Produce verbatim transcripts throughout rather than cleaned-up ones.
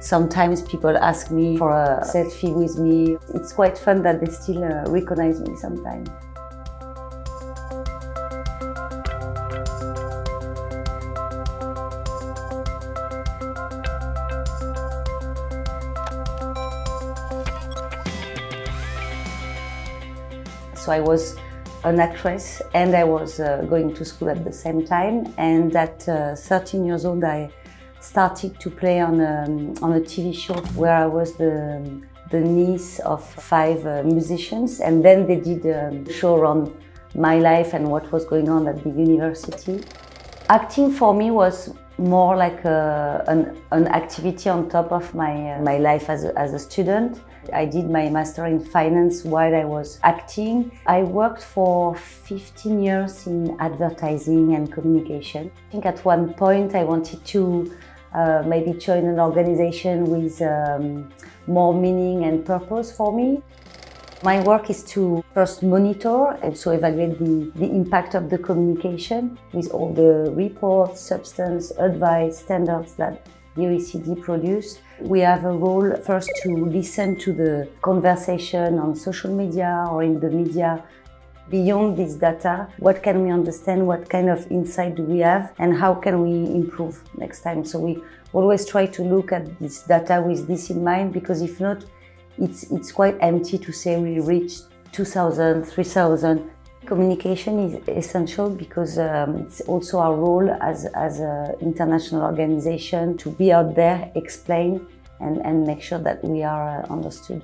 Sometimes people ask me for a selfie with me. It's quite fun that they still uh, recognize me sometimes. So I was an actress and I was uh, going to school at the same time, and at uh, thirteen years old I started to play on a, on a T V show where I was the, the niece of five uh, musicians, and then they did a show on my life and what was going on at the university. Acting for me was more like a, an, an activity on top of my, uh, my life as a, as a student. I did my master in finance while I was acting. I worked for fifteen years in advertising and communication. I think at one point I wanted to uh, maybe join an organization with um, more meaning and purpose for me. My work is to first monitor and so evaluate the, the impact of the communication with all the reports, substance, advice, standards that the O E C D produce. We have a role first to listen to the conversation on social media or in the media. Beyond this data, what can we understand, what kind of insight do we have, and how can we improve next time? So we always try to look at this data with this in mind, because if not, It's, it's quite empty to say we reached two thousand, three thousand. Communication is essential because um, it's also our role as, as an international organization to be out there, explain and, and make sure that we are understood.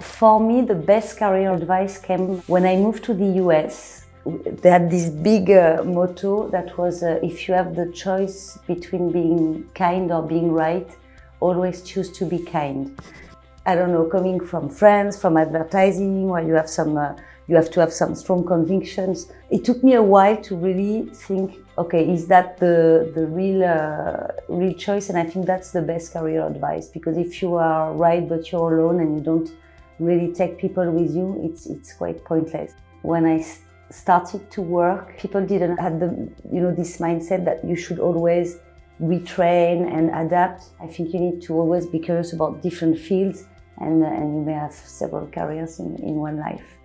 For me, the best career advice came when I moved to the U S. They had this big uh, motto that was, uh, if you have the choice between being kind or being right, always choose to be kind. I don't know, coming from France, from advertising, where you have some, uh, you have to have some strong convictions. It took me a while to really think, okay, is that the, the real, uh, real choice? And I think that's the best career advice, because if you are right, but you're alone and you don't really take people with you, it's, it's quite pointless. When I started to work, people didn't have the, you know, this mindset that you should always retrain and adapt. I think you need to always be curious about different fields, and, and you may have several careers in, in one life.